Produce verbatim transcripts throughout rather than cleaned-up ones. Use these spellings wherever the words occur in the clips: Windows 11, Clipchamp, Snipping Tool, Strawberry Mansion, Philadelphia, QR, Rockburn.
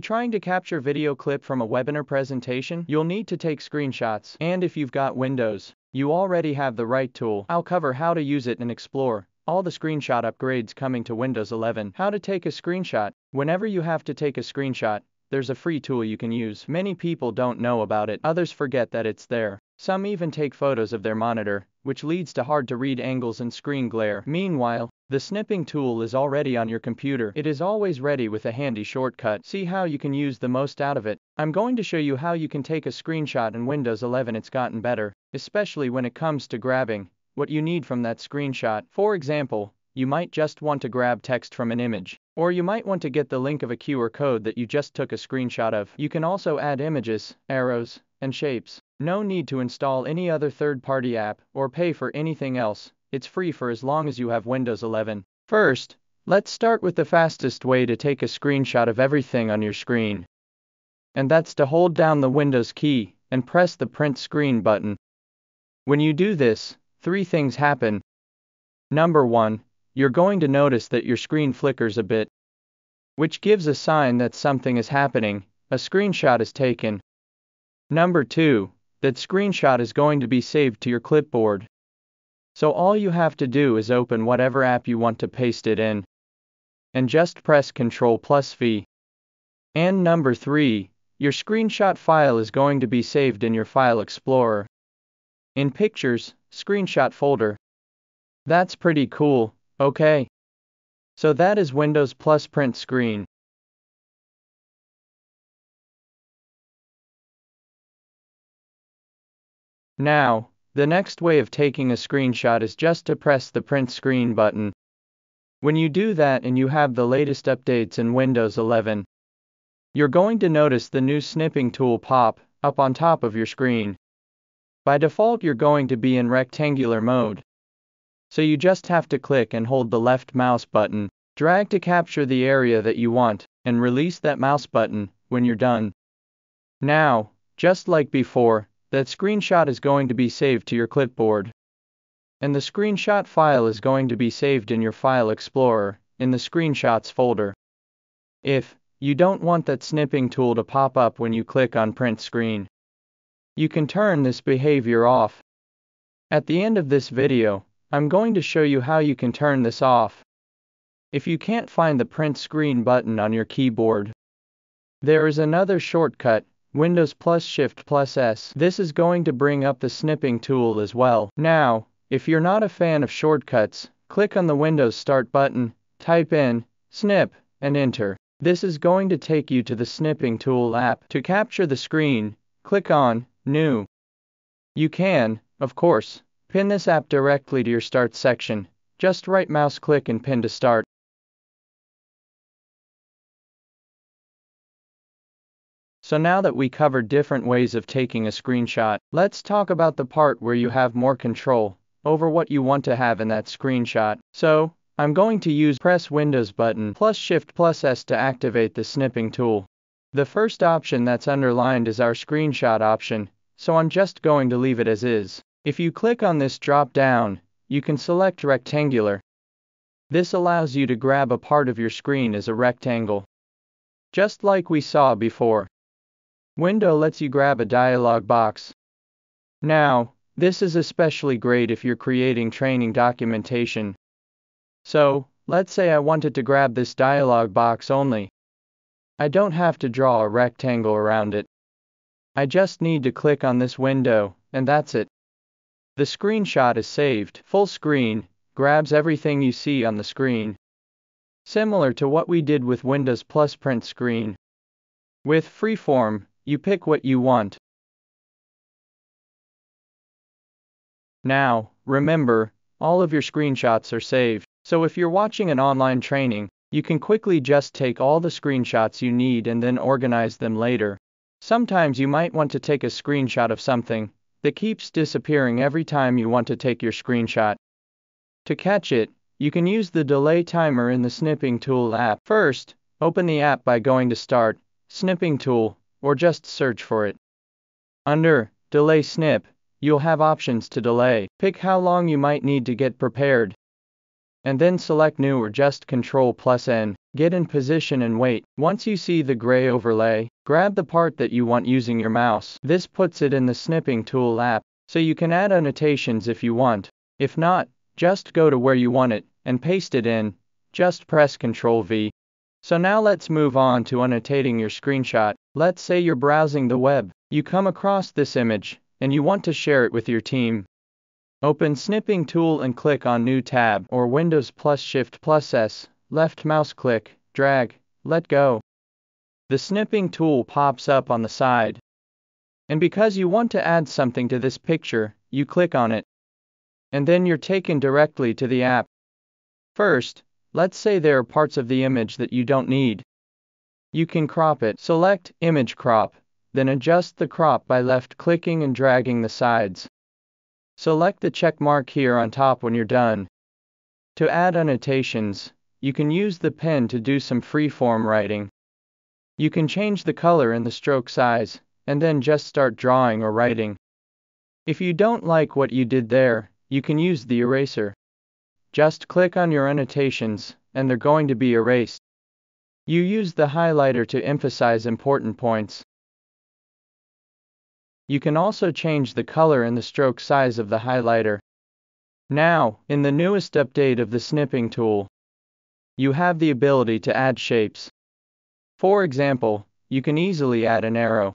you're trying to capture video clip from a webinar presentation, you'll need to take screenshots. And if you've got Windows, you already have the right tool. I'll cover how to use it and explore all the screenshot upgrades coming to Windows eleven. How to take a screenshot. Whenever you have to take a screenshot, there's a free tool you can use. Many people don't know about it. Others forget that it's there. Some even take photos of their monitor, which leads to hard-to-read angles and screen glare. Meanwhile, the snipping tool is already on your computer. It is always ready with a handy shortcut. See how you can use the most out of it. I'm going to show you how you can take a screenshot in Windows eleven. It's gotten better, especially when it comes to grabbing what you need from that screenshot. For example, you might just want to grab text from an image, or you might want to get the link of a Q R code that you just took a screenshot of. You can also add images, arrows, and shapes. No need to install any other third-party app or pay for anything else. It's free for as long as you have Windows eleven. First, let's start with the fastest way to take a screenshot of everything on your screen. And that's to hold down the Windows key and press the print screen button. When you do this, three things happen. Number one, you're going to notice that your screen flickers a bit, which gives a sign that something is happening, a screenshot is taken. Number two, that screenshot is going to be saved to your clipboard. So all you have to do is open whatever app you want to paste it in, and just press control plus V. And number three, your screenshot file is going to be saved in your File Explorer, in Pictures, Screenshot folder. That's pretty cool. Okay, so that is Windows plus print screen. Now, the next way of taking a screenshot is just to press the print screen button. When you do that and you have the latest updates in Windows eleven, you're going to notice the new snipping tool pop up on top of your screen. By default, you're going to be in rectangular mode, so you just have to click and hold the left mouse button, drag to capture the area that you want, and release that mouse button when you're done. Now, just like before, that screenshot is going to be saved to your clipboard, and the screenshot file is going to be saved in your File Explorer, in the Screenshots folder. If you don't want that snipping tool to pop up when you click on print screen, you can turn this behavior off. At the end of this video, I'm going to show you how you can turn this off. If you can't find the print screen button on your keyboard, there is another shortcut, Windows plus Shift plus S. This is going to bring up the snipping tool as well. Now, if you're not a fan of shortcuts, click on the Windows Start button, type in snip, and enter. This is going to take you to the snipping tool app. To capture the screen, click on New. You can, of course, pin this app directly to your Start section. Just right mouse click and pin to start. So now that we covered different ways of taking a screenshot, let's talk about the part where you have more control over what you want to have in that screenshot. So, I'm going to use press Windows button plus Shift plus S to activate the snipping tool. The first option that's underlined is our screenshot option, so I'm just going to leave it as is. If you click on this drop-down, you can select Rectangular. This allows you to grab a part of your screen as a rectangle, just like we saw before. Window lets you grab a dialog box. Now, this is especially great if you're creating training documentation. So, let's say I wanted to grab this dialog box only. I don't have to draw a rectangle around it. I just need to click on this window, and that's it. The screenshot is saved. Full screen grabs everything you see on the screen, similar to what we did with Windows plus print screen. With freeform, you pick what you want. Now, remember, all of your screenshots are saved. So if you're watching an online training, you can quickly just take all the screenshots you need and then organize them later. Sometimes you might want to take a screenshot of something that keeps disappearing every time you want to take your screenshot. To catch it, you can use the delay timer in the snipping tool app. First, open the app by going to Start, Snipping Tool, or just search for it. Under Delay Snip, you'll have options to delay. Pick how long you might need to get prepared, and then select New or just control plus N. Get in position and wait. Once you see the gray overlay, grab the part that you want using your mouse. This puts it in the Snipping Tool app, so you can add annotations if you want. If not, just go to where you want it and paste it in. Just press control V. So now let's move on to annotating your screenshot. Let's say you're browsing the web. You come across this image, and you want to share it with your team. Open Snipping Tool and click on New Tab or Windows plus Shift plus S. Left mouse click, drag, let go. The Snipping Tool pops up on the side. And because you want to add something to this picture, you click on it. And then you're taken directly to the app. First, let's say there are parts of the image that you don't need. You can crop it. Select Image Crop, then adjust the crop by left-clicking and dragging the sides. Select the check mark here on top when you're done. To add annotations, you can use the pen to do some free-form writing. You can change the color and the stroke size, and then just start drawing or writing. If you don't like what you did there, you can use the eraser. Just click on your annotations, and they're going to be erased. You use the highlighter to emphasize important points. You can also change the color and the stroke size of the highlighter. Now, in the newest update of the Snipping Tool, you have the ability to add shapes. For example, you can easily add an arrow.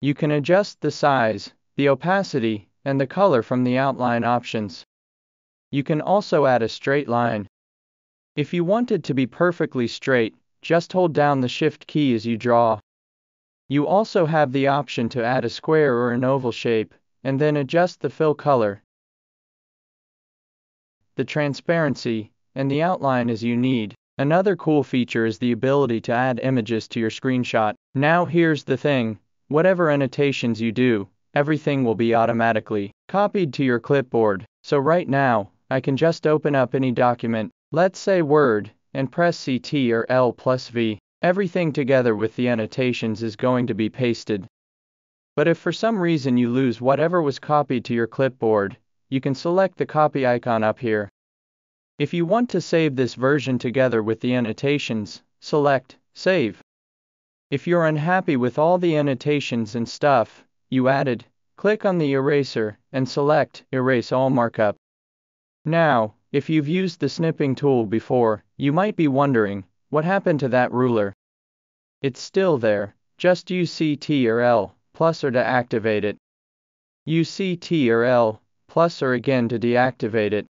You can adjust the size, the opacity, and the color from the outline options. You can also add a straight line. If you want it to be perfectly straight, just hold down the Shift key as you draw. You also have the option to add a square or an oval shape, and then adjust the fill color, the transparency, and the outline as you need. Another cool feature is the ability to add images to your screenshot. Now here's the thing, whatever annotations you do, everything will be automatically copied to your clipboard. So right now, I can just open up any document, let's say Word, and press control or L plus V. Everything together with the annotations is going to be pasted. But if for some reason you lose whatever was copied to your clipboard, you can select the copy icon up here. If you want to save this version together with the annotations, select Save. If you're unhappy with all the annotations and stuff you added, click on the eraser and select Erase All Markup. Now, if you've used the Snipping Tool before, you might be wondering, what happened to that ruler? It's still there, just use control or L plus or to activate it. Use control or L plus or again to deactivate it.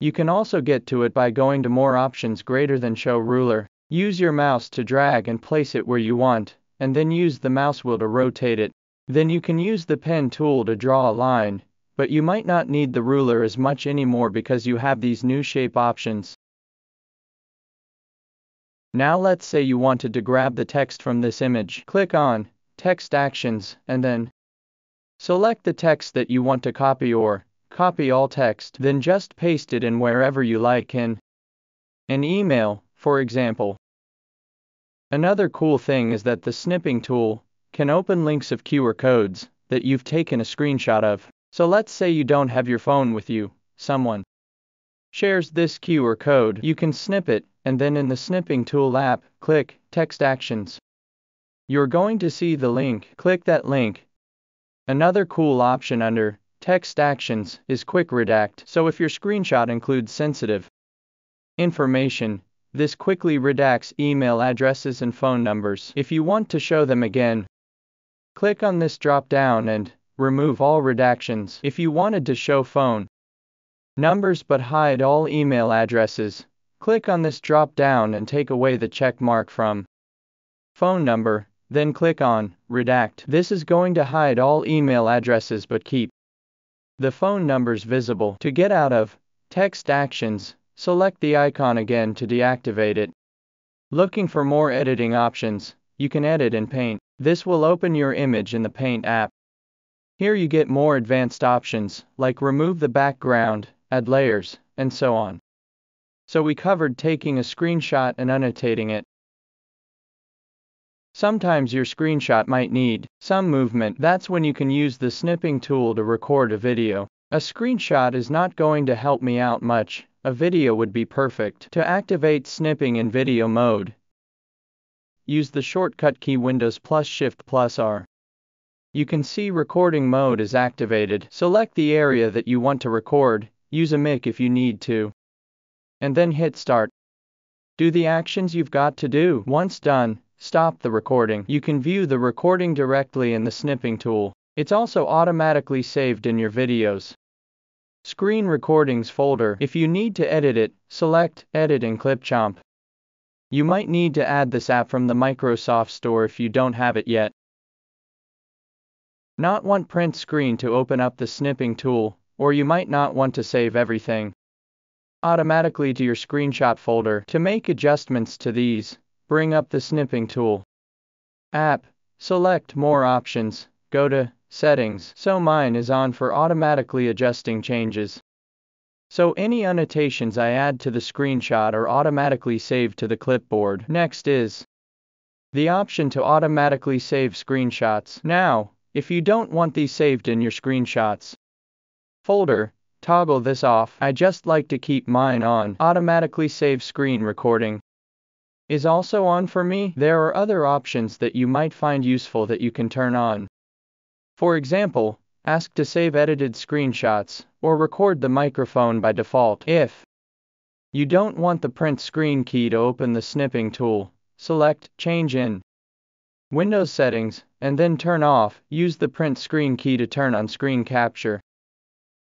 You can also get to it by going to More Options greater than Show Ruler. Use your mouse to drag and place it where you want, and then use the mouse wheel to rotate it. Then you can use the pen tool to draw a line, but you might not need the ruler as much anymore because you have these new shape options. Now let's say you wanted to grab the text from this image. Click on Text Actions, and then select the text that you want to copy or Copy all text, then just paste it in wherever you like in an email, for example. Another cool thing is that the Snipping Tool can open links of Q R codes that you've taken a screenshot of. So let's say you don't have your phone with you, someone shares this Q R code. You can snip it, and then in the Snipping Tool app, click Text Actions. You're going to see the link. Click that link. Another cool option under Text Actions is Quick Redact. So if your screenshot includes sensitive information, this quickly redacts email addresses and phone numbers. If you want to show them again, click on this drop down and remove all redactions. If you wanted to show phone numbers but hide all email addresses, click on this drop down and take away the check mark from phone number, then click on Redact. This is going to hide all email addresses but keep the phone numbers visible. To get out of Text Actions, select the icon again to deactivate it. Looking for more editing options, you can edit in Paint. This will open your image in the Paint app. Here you get more advanced options, like remove the background, add layers, and so on. So we covered taking a screenshot and annotating it. Sometimes your screenshot might need some movement. That's when you can use the Snipping Tool to record a video. A screenshot is not going to help me out much, a video would be perfect. To activate snipping in video mode, use the shortcut key Windows plus Shift plus R. You can see recording mode is activated. Select the area that you want to record, use a mic if you need to, and then hit start. Do the actions you've got to do. Once done, stop the recording. You can view the recording directly in the snipping tool. It's also automatically saved in your videos. Screen recordings folder. If you need to edit it, select edit in Clipchamp. You might need to add this app from the Microsoft Store if you don't have it yet. Not want print screen to open up the snipping tool, or you might not want to save everything automatically to your screenshot folder. To make adjustments to these, bring up the snipping tool app, select more options, go to settings. So mine is on for automatically adjusting changes. So any annotations I add to the screenshot are automatically saved to the clipboard. Next is the option to automatically save screenshots. Now, if you don't want these saved in your screenshots folder, toggle this off. I just like to keep mine on. Automatically save screen recording is also on for me. There are other options that you might find useful that you can turn on. For example, ask to save edited screenshots or record the microphone by default. If you don't want the print screen key to open the snipping tool, select change in Windows settings and then turn off. Use the print screen key to turn on screen capture.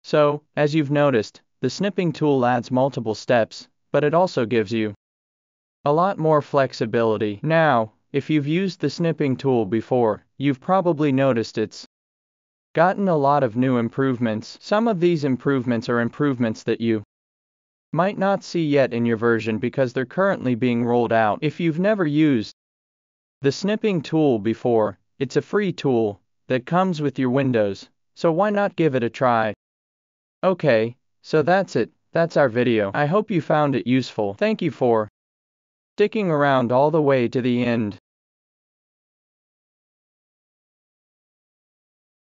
So, as you've noticed, the snipping tool adds multiple steps, but it also gives you a lot more flexibility. Now, if you've used the snipping tool before, you've probably noticed it's gotten a lot of new improvements. Some of these improvements are improvements that you might not see yet in your version because they're currently being rolled out. If you've never used the snipping tool before, it's a free tool that comes with your Windows, so why not give it a try? Okay, so that's it, that's our video. I hope you found it useful. Thank you for sticking around all the way to the end.